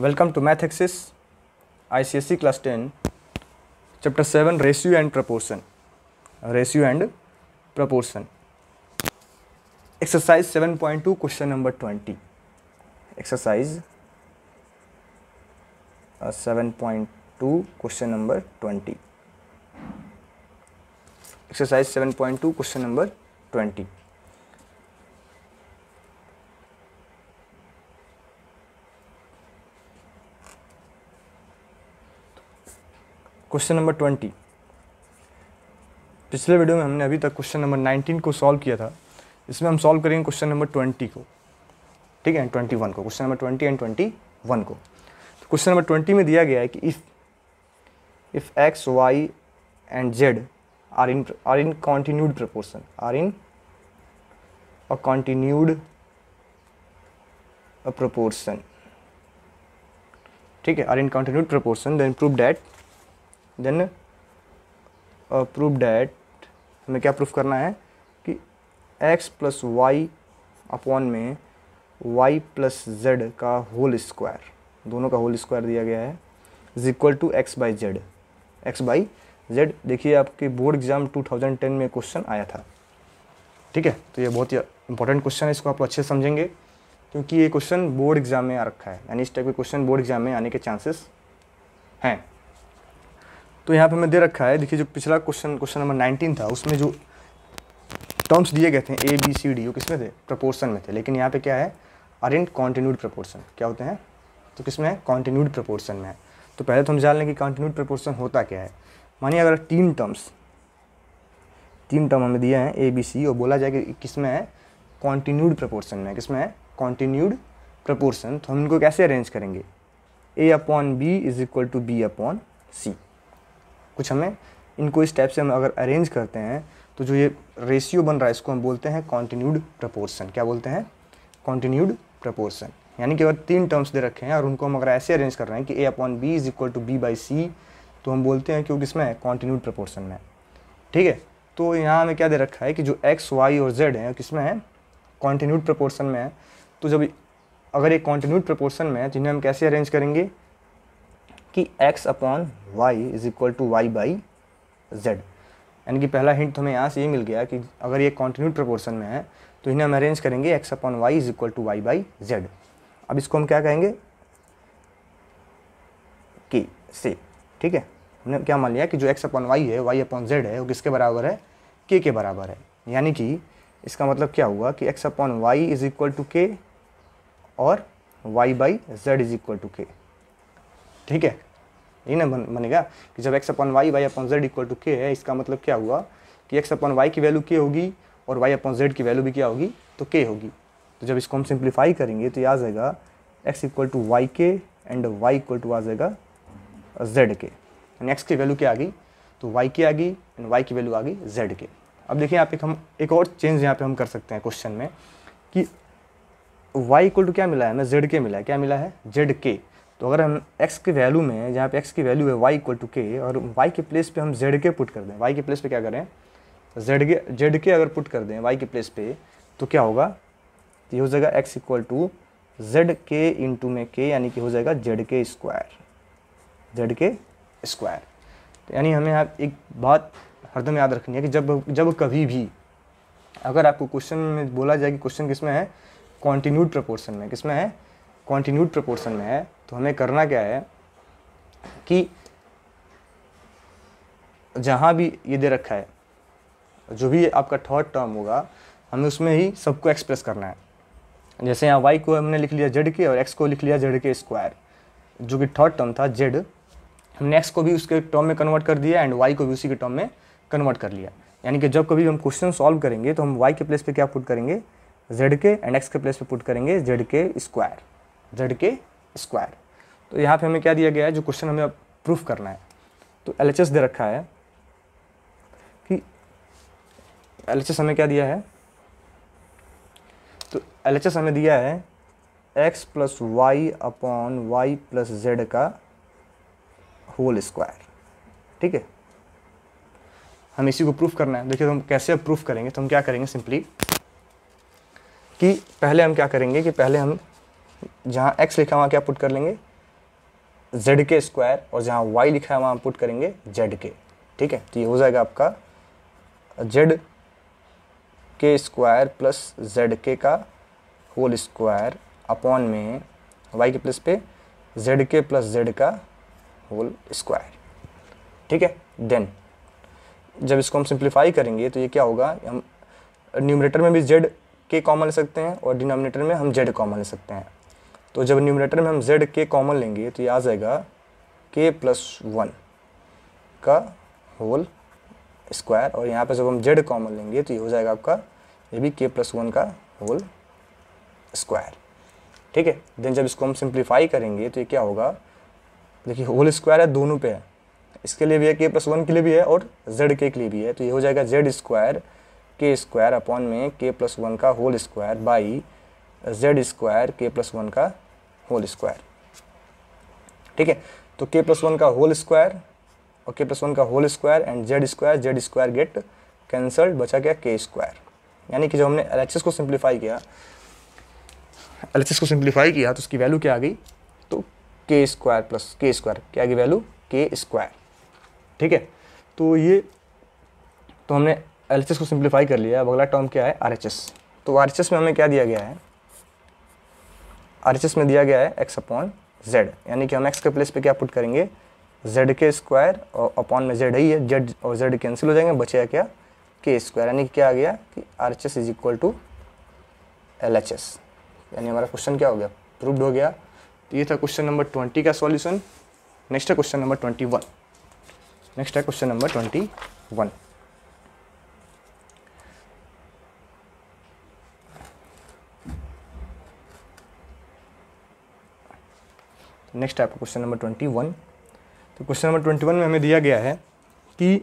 Welcome to Math Axis, ICSE Class 10, Chapter 7, Ratio and Proportion. Exercise 7.2, question number 20. Exercise 7.2, question number 20. Exercise 7.2, question number 20. Question number 20. पिछले video में हमने अभी तक question number 19 को solve किया था. इसमें हम सॉल्व करेंगे क्वेश्चन नंबर 20 को, ठीक है, एंड 21 को. क्वेश्चन नंबर 20 एंड 21 को. तो क्वेश्चन नंबर 20 में दिया गया है कि if x y and z are in continued proportion, are in a continued proportion, ठीक है, are in continued proportion, then prove that हमें क्या प्रूफ करना है कि x प्लस वाई अपॉन में y प्लस जेड का होल स्क्वायर, दोनों का होल स्क्वायर दिया गया है, is equal to x by z. देखिए आपके बोर्ड एग्जाम 2010 में क्वेश्चन आया था, ठीक है. तो ये बहुत ही इंपॉर्टेंट क्वेश्चन है, इसको आप अच्छे से समझेंगे क्योंकि ये क्वेश्चन बोर्ड एग्जाम में आ रखा है, यानी इस टाइप के क्वेश्चन बोर्ड एग्जाम में आने के चांसेस हैं. तो यहाँ पे हमें दे रखा है, देखिए जो पिछला क्वेश्चन नंबर 19 था, उसमें जो टर्म्स दिए गए थे ए बी सी डी, वो किसमें थे? प्रपोर्शन में थे. लेकिन यहाँ पे क्या है? Are in continued proportion. क्या होते हैं? तो किसमें है? कॉन्टिन्यूड प्रपोर्शन में है. तो पहले तो हम जान लें कि कॉन्टिन्यूड प्रपोर्शन होता क्या है. मानिए अगर तीन टर्म हमें दिए हैं ए बी सी, और बोला जाए कि किसमें है? कॉन्टिन्यूड प्रपोर्शन में. किसमें है? Continued proportion. तो हम इनको कैसे अरेंज करेंगे? A upon b is equal to b upon c. कुछ हमें इनको इस टाइप से हम अगर अरेंज करते हैं तो जो ये रेशियो बन रहा है, इसको हम बोलते हैं कॉन्टिन्यूड प्रपोर्शन. क्या बोलते हैं? Continued proportion. यानी कि अगर तीन टर्म्स दे रखे हैं और उनको हम अगर ऐसे अरेंज कर रहे हैं कि a upon b is equal to b by c, तो हम बोलते हैं कि वो किसमें है? कॉन्टिन्यूड प्रपोर्शन में, ठीक है. तो यहाँ हमें क्या दे रखा है कि जो एक्स वाई और जेड है किसमें है? कॉन्टिन्यूड प्रपोर्शन में है. तो जब अगर ये कॉन्टिन्यूड प्रपोर्शन में है, जिन्हें हम कैसे अरेंज करेंगे कि x upon y is equal to y by z. यानी कि पहला हिंट हमें यहाँ से ये मिल गया कि अगर ये कॉन्टिन्यूड प्रपोर्शन में है तो इन्हें हम अरेंज करेंगे x upon y is equal to y by z. अब इसको हम क्या कहेंगे? के से, ठीक है. हमने क्या मान लिया कि जो x अपॉन वाई है, y अपॉन जेड है, वो किसके बराबर है? k के बराबर है. यानी कि इसका मतलब क्या हुआ कि x upon y is equal to k और y by z is equal to k, ठीक है. ये ना बनेगा कि जब x upon y y upon z equal to k है, इसका मतलब क्या हुआ कि x अपन वाई की वैल्यू के होगी और y अपन जेड की वैल्यू भी क्या होगी? तो के होगी. तो जब इसको हम सिंप्लीफाई करेंगे तो आ जाएगा x equal to y k and y equal to आ जाएगा जेड के. यानी x की वैल्यू क्या आ गई? तो y की आ गई, एंड y की वैल्यू आ गई जेड के. अब देखिए यहाँ पे हम एक और चेंज यहाँ पे हम कर सकते हैं क्वेश्चन में कि y इक्वल टू क्या मिला है? हमें जेड के मिला है. क्या मिला है? जेड के. तो अगर हम x की वैल्यू में, जहाँ पे x की वैल्यू है y इक्वल टू के, और y के प्लेस पे हम z के पुट कर दें, y के प्लेस पे क्या करें? z के अगर पुट कर दें y के प्लेस पे, तो क्या होगा? तो ये हो जाएगा x equal to z k into में के, यानी कि हो जाएगा जेड के स्क्वायर. तो यानी हमें यहाँ एक बात हरदम याद रखनी है कि जब कभी भी अगर आपको क्वेश्चन में बोला जाए कि क्वेश्चन किसमें है? कॉन्टिन्यूड प्रपोर्शन में. किसमें है? कॉन्टिन्यूड प्रपोर्शन में है. तो हमें करना क्या है कि जहाँ भी ये दे रखा है, जो भी आपका थर्ड टर्म होगा, हमें उसमें ही सबको एक्सप्रेस करना है. जैसे यहाँ y को हमने लिख लिया जेड के और x को लिख लिया जेड के स्क्वायर, जो कि थर्ड टर्म था जेड. हमने x को भी उसके टर्म में कन्वर्ट कर दिया एंड y को भी उसी के टर्म में कन्वर्ट कर लिया. यानी कि जब कभी हम क्वेश्चन सॉल्व करेंगे तो हम y के प्लेस पर क्या पुट करेंगे? जेड के, एंड x के प्लेस पर पुट करेंगे जेड के स्क्वायर. तो यहाँ पे हमें क्या दिया गया है? जो क्वेश्चन हमें अब प्रूफ करना है, तो LHS दे रखा है कि LHS हमें क्या दिया है? तो LHS हमें दिया है x plus y upon y plus z का होल स्क्वायर, ठीक है. हम इसी को प्रूफ करना है. देखिए तो हम कैसे अब प्रूफ करेंगे? तो हम क्या करेंगे सिंपली कि पहले हम क्या करेंगे कि पहले हम जहाँ x लिखा वहाँ क्या पुट कर लेंगे? जेड के स्क्वायर और जहाँ वाई लिखा है वहाँ पुट करेंगे जेड के, ठीक है। तो ये हो जाएगा आपका Z k square plus z k का होल स्क्वायर अपॉन में वाई के प्लस पे जेड के प्लस जेड का होल स्क्वायर, ठीक है। देन जब इसको हम सिंप्लीफाई करेंगे तो ये क्या होगा, हम न्यूमरेटर में भी जेड के कॉमन ले सकते हैं और डिनोमिनेटर में हम जेड कॉमन ले सकते हैं। तो जब न्यूमरेटर में हम जेड के कॉमन लेंगे तो ये आ जाएगा के प्लस वन का होल स्क्वायर और यहाँ पे जब हम जेड कॉमन लेंगे तो ये हो जाएगा आपका ये भी के प्लस वन का होल स्क्वायर, ठीक है। देन जब इसको हम सिंप्लीफाई करेंगे तो ये क्या होगा, देखिए होल स्क्वायर है दोनों पे है, इसके लिए भी है के प्लस वन के लिए भी है और जेड के लिए भी है। तो ये हो जाएगा z square k square upon में के प्लस वन का whole square by z square k plus one का होल स्क्वायर, ठीक है। तो के प्लस वन का होल स्क्वायर और के प्लस वन का whole square and z square get cancelled, बचा गया के स्क्वायर। यानी कि जब हमने एलएचएस को सिंप्लीफाई किया तो उसकी वैल्यू क्या आ गई, तो के स्क्वायर प्लस के स्क्वायर, क्या आ गई वैल्यू, के स्क्वायर, ठीक है। तो ये तो हमने एलएचएस को सिंप्लीफाई कर लिया। अब अगला टर्म क्या है, आरएचएस। तो आरएचएस में हमें क्या दिया गया है, आरएचएस में दिया गया है x अपॉन जेड, यानी कि हम x के प्लेस पे क्या पुट करेंगे, z के स्क्वायर और अपॉन में z ही है, z और z कैंसिल हो जाएंगे, बचेगा क्या के स्क्वायर। यानी कि क्या आ गया कि RHS is equal to LHS, यानी हमारा क्वेश्चन क्या हो गया, प्रूव्ड हो गया। तो ये था क्वेश्चन नंबर 20 का सॉल्यूशन। नेक्स्ट है क्वेश्चन नंबर 21, तो क्वेश्चन नंबर 21 में हमें दिया गया है कि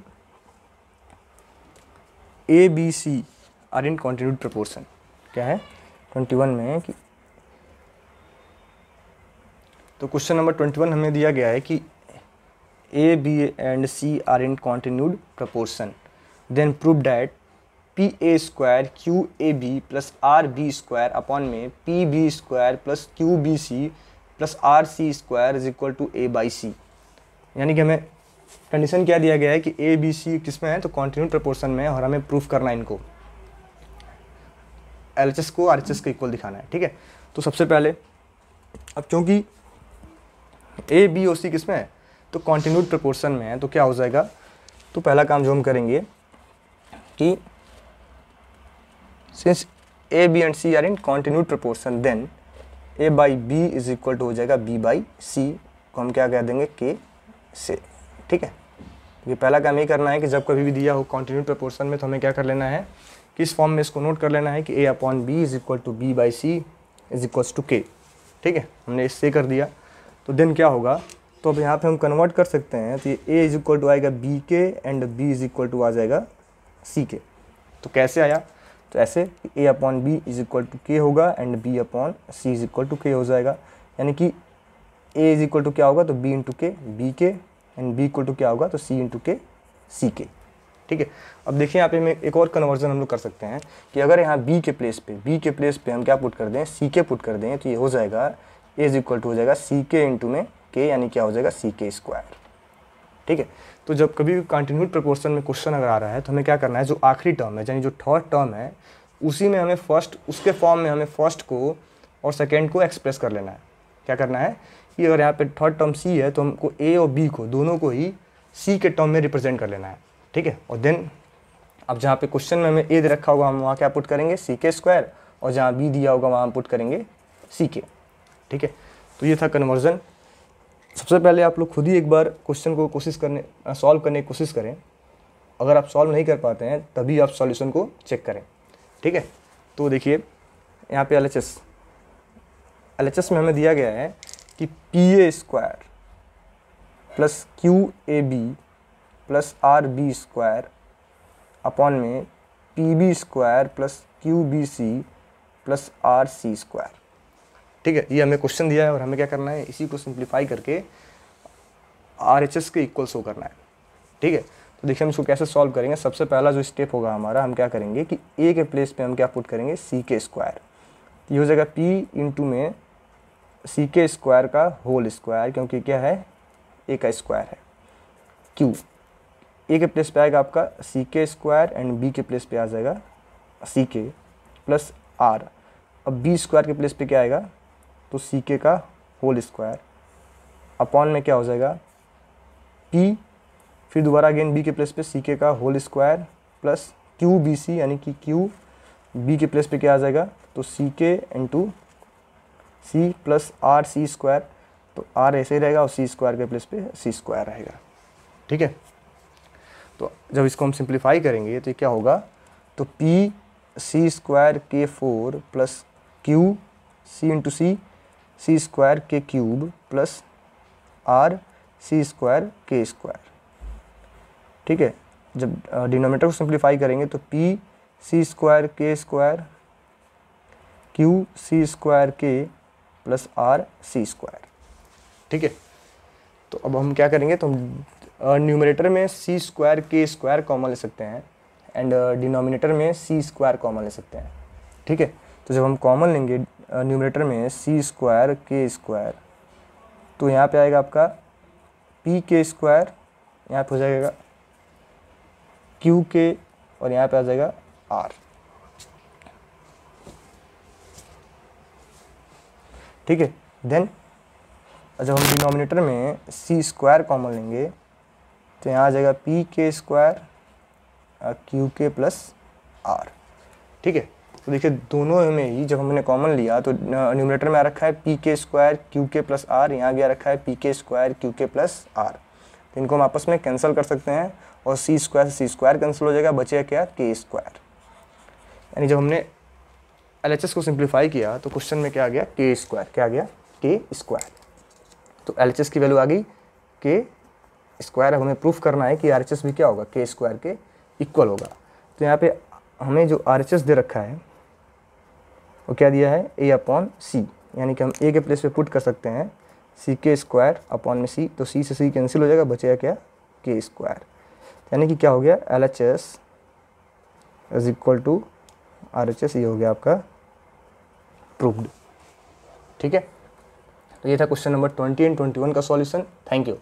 a b c are in continued proportion. क्या है 21 में कि तो क्वेश्चन नंबर 21 हमें दिया गया है कि a b and c are in continued proportion, then prove that p a square q a b plus r b square upon में p b square plus Q B c plus r c square is equal to a by c. यानी कि हमें condition क्या दिया गया है कि a b सी किस में है, तो कॉन्टिन्यूड प्रपोर्शन में है और हमें प्रूफ करना है इनको, एलएचएस को आरएचएस के इक्वल दिखाना है, ठीक है। तो सबसे पहले अब क्योंकि ए बी और सी किस में है, तो कॉन्टिन्यूड प्रपोर्शन में है, तो क्या हो जाएगा, तो पहला काम जो हम करेंगे कि since a b and c are in continued proportion then a by b is equal to हो जाएगा बी बाई सी, को हम क्या कह देंगे के से, ठीक है। ये पहला काम ये करना है कि जब कभी भी दिया हो कॉन्टिन्यूड प्रपोर्शन में तो हमें क्या कर लेना है, किस फॉर्म में इसको नोट कर लेना है कि a upon b is equal to b by c is equals to k, ठीक है। हमने इससे कर दिया तो देन क्या होगा, तो अब यहाँ पे हम कन्वर्ट कर सकते हैं, तो ये ए इज इक्वल टू आएगा b k and b is equal to आ जाएगा सी के। तो कैसे आया, तो ऐसे a upon b is equal to k होगा and b upon c is equal to k हो जाएगा। यानी कि ए इज इक्वल टू क्या होगा, तो b into k and b equal to क्या होगा, तो सी इंटू के सी के, ठीक है। अब देखिए यहाँ पे मैं एक और कन्वर्जन हम लोग कर सकते हैं कि अगर यहाँ बी के प्लेस पे हम क्या पुट कर दें, सी के पुट कर दें, तो ये हो जाएगा ए इज इक्वल टू हो जाएगा सी के इंटू में के, यानी क्या हो जाएगा सी के स्क्वायर, ठीक है। तो जब कभी भी कॉन्टिन्यूड प्रपोर्शन में क्वेश्चन अगर आ रहा है तो हमें क्या करना है, जो आखिरी टर्म है यानी जो थर्ड टर्म है उसी में हमें फर्स्ट, उसके फॉर्म में हमें फर्स्ट को और सेकेंड को एक्सप्रेस कर लेना है। क्या करना है कि अगर यहाँ पे थर्ड टर्म सी है तो हमको ए और बी को दोनों को ही सी के टर्म में रिप्रेजेंट कर लेना है, ठीक है। और देन अब जहाँ पे क्वेश्चन में हमें ए रखा होगा हम वहाँ क्या पुट करेंगे, सी के स्क्वायर, और जहाँ बी दिया होगा वहाँ पुट करेंगे सी के, ठीक है। तो ये था कन्वर्जन। सबसे पहले आप लोग खुद ही एक बार क्वेश्चन को सॉल्व करने की कोशिश करें। अगर आप सॉल्व नहीं कर पाते हैं तभी आप सॉल्यूशन को चेक करें, ठीक है। तो देखिए यहाँ पे एलएचएस में हमें दिया गया है कि p a square plus q a b plus r b square upon में p b square plus Q B c plus r c square, ठीक है। ये हमें क्वेश्चन दिया है और हमें क्या करना है, इसी को सिंप्लीफाई करके आरएचएस के इक्वल शो करना है, ठीक है। तो देखिए हम इसको कैसे सॉल्व करेंगे। सबसे पहला जो स्टेप होगा हमारा, हम क्या करेंगे कि ए के प्लेस पे हम क्या पुट करेंगे, सी के स्क्वायर। ये हो जाएगा पी इंटू में सी के स्क्वायर का होल स्क्वायर, क्योंकि क्या है ए का स्क्वायर है। क्यू ए के प्लेस पे आएगा आपका c k square and b के प्लेस पे आ जाएगा सी के प्लस आर। अब बी स्क्वायर के प्लेस पे क्या आएगा तो सी के का होल स्क्वायर अपॉन में क्या हो जाएगा पी, फिर दोबारा अगेन बी के प्लेस पे सी के का whole square plus Q B C, यानी कि क्यू बी के प्लेस पे क्या आ जाएगा तो c k into c plus r c square, तो आर ऐसे ही रहेगा और सी स्क्वायर के प्लेस पे सी स्क्वायर रहेगा। ठीक है, तो जब इसको हम सिंप्लीफाई करेंगे तो क्या होगा तो p c square k four plus q c into c c square k cube plus r c square k square. ठीक है, जब डिनोमिनेटर को सिंप्लीफाई करेंगे तो p c square k square q c square k plus r c square. ठीक है, तो अब हम क्या करेंगे तो हम न्यूमरेटर में c square k square comma ले सकते हैं एंड डिनोमिनेटर में सी स्क्वायर कॉमा ले सकते हैं। ठीक है, तो जब हम कॉमन लेंगे न्यूमरेटर में सी स्क्वायर के स्क्वायर तो यहाँ पे आएगा आपका पी के स्क्वायर, यहाँ पे हो जाएगा क्यू के और यहाँ पे आ जाएगा आर। ठीक है, देन जब हम डिनोमिनेटर में सी स्क्वायर कॉमन लेंगे तो यहाँ आ जाएगा p k square q k plus r. ठीक है, तो देखिए दोनों में ही जब हमने कॉमन लिया तो न्यूमरेटर में आ रखा है p k square q k plus r, यहाँ भी आ रखा है p k square q k plus r, तो इनको हम आपस में कैंसिल कर सकते हैं और सी स्क्वायर से सी स्क्वायर कैंसिल हो जाएगा, बचेगा क्या के स्क्वायर। यानी जब हमने LHS को सिंप्लीफाई किया तो क्वेश्चन में क्या आ गया के स्क्वायर, क्या आ गया के स्क्वायर। तो LHS की वैल्यू आ गई के स्क्वायर। हमें प्रूफ करना है कि RHS भी क्या होगा के स्क्वायर के इक्वल होगा। तो यहाँ पे हमें जो RHS दे रखा है वो क्या दिया है A अपॉन सी, यानी कि हम A के प्लेस पे पुट कर सकते हैं सी के स्क्वायर अपॉन में सी, तो सी से सी कैंसिल हो जाएगा, बचेगा क्या के स्क्वायर। यानी कि क्या हो गया LHS is equal to RHS, ये हो गया आपका प्रूव्ड। ठीक है, तो ये था क्वेश्चन नंबर 20 एंड 21 का सॉल्यूशन। Thank you.